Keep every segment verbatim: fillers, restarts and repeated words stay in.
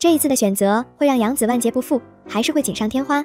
这一次的选择会让杨紫万劫不复，还是会锦上添花？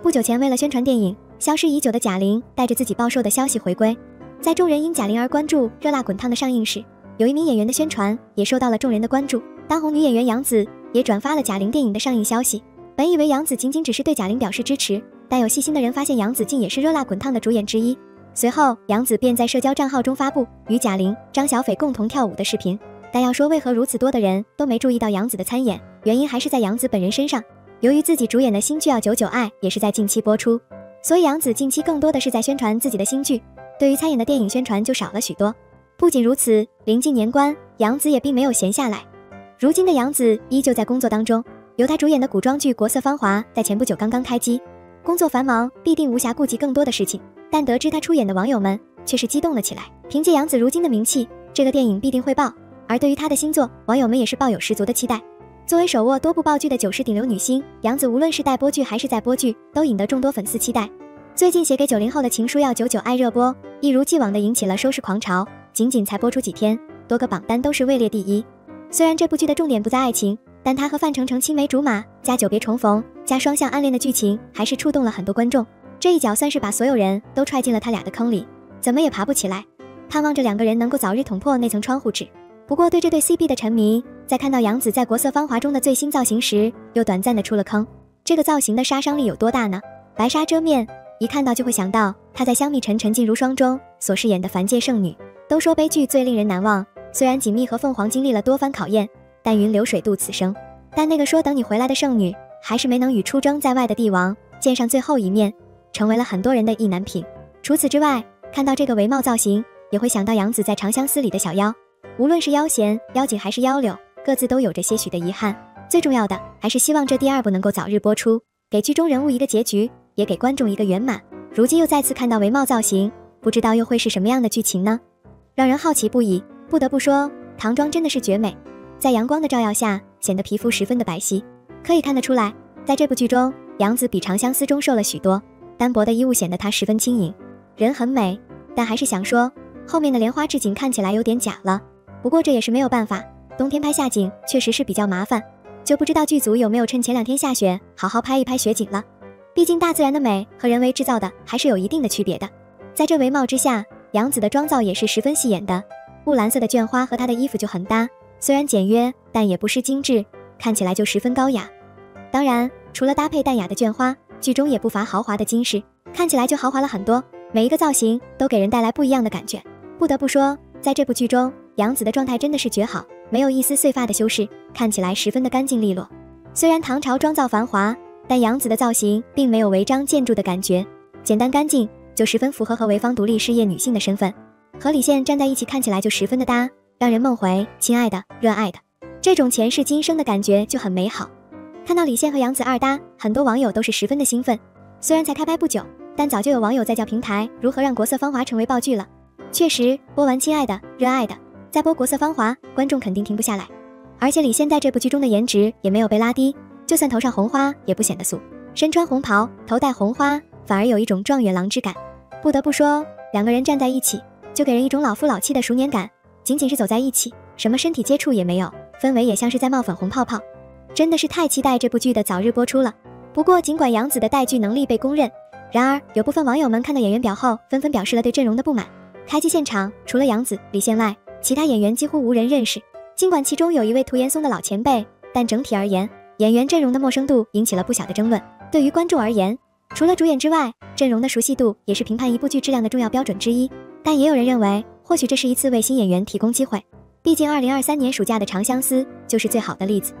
不久前，为了宣传电影，消失已久的贾玲带着自己暴瘦的消息回归，在众人因贾玲而关注热辣滚烫的上映时，有一名演员的宣传也受到了众人的关注。当红女演员杨紫也转发了贾玲电影的上映消息。本以为杨紫仅仅只是对贾玲表示支持，但有细心的人发现杨紫竟也是热辣滚烫的主演之一。随后，杨紫便在社交账号中发布与贾玲、张小斐共同跳舞的视频。但要说为何如此多的人都没注意到杨紫的参演，原因还是在杨紫本人身上。由于自己主演的新剧《一九九九爱》也是在近期播出，所以杨紫近期更多的是在宣传自己的新剧，对于参演的电影宣传就少了许多。不仅如此，临近年关，杨紫也并没有闲下来。如今的杨紫依旧在工作当中，由她主演的古装剧《国色芳华》在前不久刚刚开机，工作繁忙，必定无暇顾及更多的事情。但得知她出演的网友们却是激动了起来，凭借杨紫如今的名气，这个电影必定会爆。而对于她的新作，网友们也是抱有十足的期待。作为手握多部爆剧的九十顶流女星，杨紫无论是待播剧还是在播剧，都引得众多粉丝期待。最近写给九零后的情书要九九爱热播，一如既往的引起了收视狂潮。仅仅才播出几天，多个榜单都是位列第一。虽然这部剧的重点不在爱情，但它和范丞丞青梅竹马加久别重逢加双向暗恋的剧情还是触动了很多观众。这一脚算是把所有人都踹进了他俩的坑里，怎么也爬不起来。盼望着两个人能够早日捅破那层窗户纸。不过对这对 C P 的沉迷，在看到杨紫在《国色芳华》中的最新造型时，又短暂的出了坑。这个造型的杀伤力有多大呢？白纱遮面，一看到就会想到她在《香蜜沉沉烬如霜》中所饰演的凡界圣女。都说悲剧最令人难忘，虽然锦觅和凤凰经历了多番考验，但云流水度此生。但那个说等你回来的圣女，还是没能与出征在外的帝王见上最后一面，成为了很多人的意难平。除此之外，看到这个帷帽造型，也会想到杨紫在《长相思》里的小妖。无论是腰弦、腰紧还是腰柳，各自都有着些许的遗憾。最重要的还是希望这第二部能够早日播出，给剧中人物一个结局，也给观众一个圆满。如今又再次看到帷帽造型，不知道又会是什么样的剧情呢？让人好奇不已。不得不说，唐装真的是绝美，在阳光的照耀下，显得皮肤十分的白皙。可以看得出来，在这部剧中，杨紫比《长相思》中瘦了许多，单薄的衣物显得她十分轻盈。人很美，但还是想说，后面的莲花置景看起来有点假了。不过这也是没有办法，冬天拍下景确实是比较麻烦，就不知道剧组有没有趁前两天下雪，好好拍一拍雪景了。毕竟大自然的美和人为制造的还是有一定的区别的。在这帷帽之下，杨紫的妆造也是十分戏眼的，雾蓝色的绢花和她的衣服就很搭，虽然简约，但也不失精致，看起来就十分高雅。当然，除了搭配淡雅的绢花，剧中也不乏豪华的金饰，看起来就豪华了很多。每一个造型都给人带来不一样的感觉。不得不说，在这部剧中，杨紫的状态真的是绝好，没有一丝碎发的修饰，看起来十分的干净利落。虽然唐朝妆造繁华，但杨紫的造型并没有违章建筑的感觉，简单干净，就十分符合和潍坊独立事业女性的身份，和李现站在一起看起来就十分的搭，让人梦回亲爱的、热爱的，这种前世今生的感觉就很美好。看到李现和杨紫二搭，很多网友都是十分的兴奋。虽然才开拍不久，但早就有网友在叫平台如何让《国色芳华》成为爆剧了。确实，播完《亲爱的、热爱的》，再播《国色芳华》，观众肯定停不下来。而且李现在这部剧中的颜值也没有被拉低，就算头上红花也不显得俗，身穿红袍，头戴红花，反而有一种状元郎之感。不得不说，两个人站在一起就给人一种老夫老妻的熟年感，仅仅是走在一起，什么身体接触也没有，氛围也像是在冒粉红泡泡。真的是太期待这部剧的早日播出了。不过尽管杨紫的带剧能力被公认，然而有部分网友们看到演员表后，纷纷表示了对阵容的不满。开机现场除了杨紫、李现外，其他演员几乎无人认识。尽管其中有一位涂岩松的老前辈，但整体而言，演员阵容的陌生度引起了不小的争论。对于观众而言，除了主演之外，阵容的熟悉度也是评判一部剧质量的重要标准之一。但也有人认为，或许这是一次为新演员提供机会，毕竟二零二三年暑假的《长相思》就是最好的例子。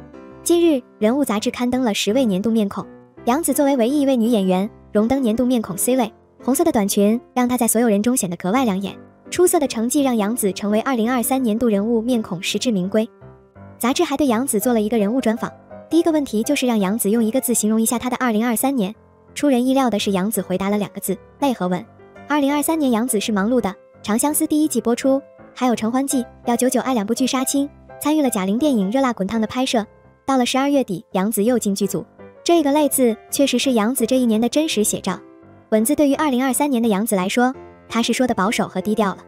近日，《人物》杂志刊登了十位年度面孔，杨紫作为唯一一位女演员荣登年度面孔 C 位。红色的短裙让她在所有人中显得格外亮眼，出色的成绩让杨紫成为二零二三年度人物面孔，实至名归。杂志还对杨紫做了一个人物专访，第一个问题就是让杨紫用一个字形容一下她的二零二三年。出人意料的是，杨紫回答了两个字：累和稳。二零二三年杨紫是忙碌的，长相思第一季播出，还有成欢季、一九九九爱两部剧杀青，参与了贾玲电影热辣滚烫的拍摄。到了十二月底，杨紫又进剧组。这个累字确实是杨紫这一年的真实写照。稳字对于二零二三年的杨紫来说，她是说的保守和低调了。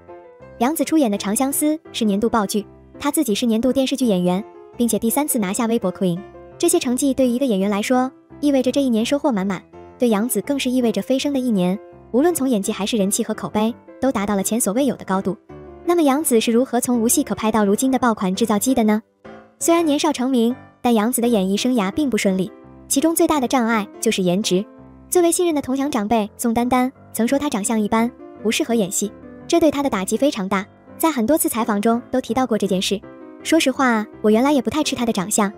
杨紫出演的《长相思》是年度爆剧，她自己是年度电视剧演员，并且第三次拿下微博 Queen。这些成绩对于一个演员来说，意味着这一年收获满满；对杨紫更是意味着飞升的一年，无论从演技还是人气和口碑，都达到了前所未有的高度。那么杨紫是如何从无戏可拍到如今的爆款制造机的呢？虽然年少成名，但杨紫的演艺生涯并不顺利，其中最大的障碍就是颜值。最为信任的同乡长辈宋丹丹曾说她长相一般，不适合演戏，这对她的打击非常大，在很多次采访中都提到过这件事。说实话，我原来也不太吃她的长相。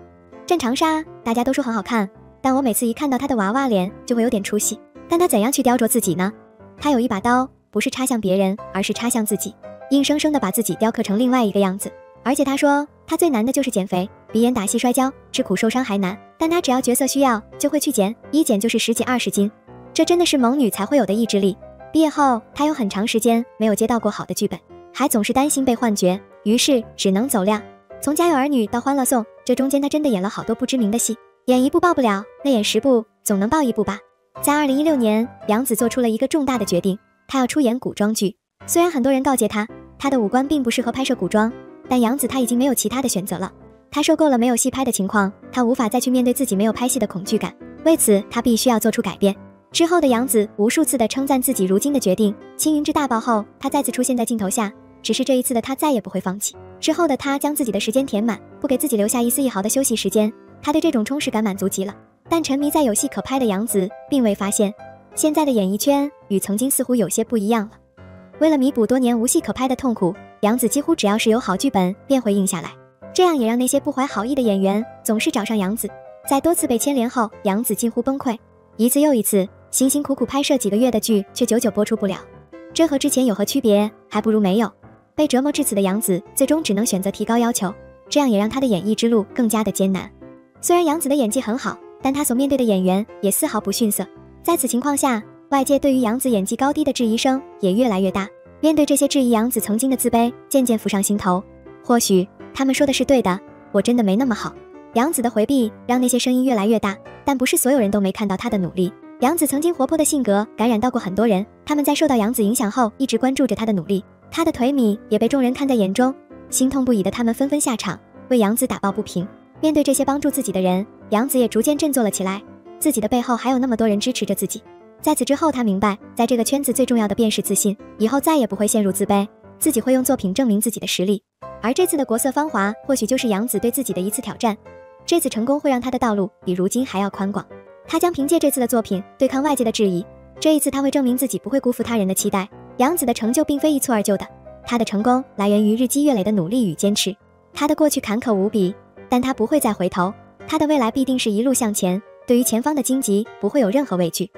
战长沙大家都说很好看，但我每次一看到她的娃娃脸就会有点出戏。但她怎样去雕琢自己呢？她有一把刀，不是插向别人，而是插向自己，硬生生的把自己雕刻成另外一个样子。而且她说，她最难的就是减肥，比演打戏、摔跤、吃苦受伤还难，但她只要角色需要就会去减，一减就是十几二十斤，这真的是猛女才会有的意志力。毕业后，她有很长时间没有接到过好的剧本，还总是担心被换角，于是只能走量。从《家有儿女》到《欢乐颂》，这中间她真的演了好多不知名的戏，演一部爆不了，那演十部总能爆一部吧。在二零一六年，杨紫做出了一个重大的决定，她要出演古装剧。虽然很多人告诫她，她的五官并不适合拍摄古装，但杨紫她已经没有其他的选择了。她受够了没有戏拍的情况，她无法再去面对自己没有拍戏的恐惧感，为此她必须要做出改变。之后的杨紫无数次的称赞自己如今的决定，《青云志》大爆后，她再次出现在镜头下，只是这一次的她再也不会放弃。之后的她将自己的时间填满，不给自己留下一丝一毫的休息时间，她对这种充实感满足极了。但沉迷在有戏可拍的杨紫并未发现，现在的演艺圈与曾经似乎有些不一样了。为了弥补多年无戏可拍的痛苦，杨紫几乎只要是有好剧本便会应下来，这样也让那些不怀好意的演员总是找上杨紫。在多次被牵连后，杨紫近乎崩溃，一次又一次辛辛苦苦拍摄几个月的剧却久久播出不了，这和之前有何区别？还不如没有。被折磨至此的杨紫最终只能选择提高要求，这样也让她的演艺之路更加的艰难。虽然杨紫的演技很好，但她所面对的演员也丝毫不逊色。在此情况下，外界对于杨紫演技高低的质疑声也越来越大。面对这些质疑，杨紫曾经的自卑渐渐浮上心头。或许他们说的是对的，我真的没那么好。杨紫的回避让那些声音越来越大，但不是所有人都没看到她的努力。杨紫曾经活泼的性格感染到过很多人，他们在受到杨紫影响后一直关注着她的努力，她的颓靡也被众人看在眼中，心痛不已的他们纷纷下场为杨紫打抱不平。面对这些帮助自己的人，杨紫也逐渐振作了起来，自己的背后还有那么多人支持着自己。在此之后，他明白，在这个圈子最重要的便是自信，以后再也不会陷入自卑，自己会用作品证明自己的实力。而这次的国色芳华或许就是杨紫对自己的一次挑战，这次成功会让她的道路比如今还要宽广，她将凭借这次的作品对抗外界的质疑，这一次她会证明自己不会辜负他人的期待。杨紫的成就并非一蹴而就的，她的成功来源于日积月累的努力与坚持。她的过去坎坷无比，但她不会再回头，她的未来必定是一路向前，对于前方的荆棘不会有任何畏惧。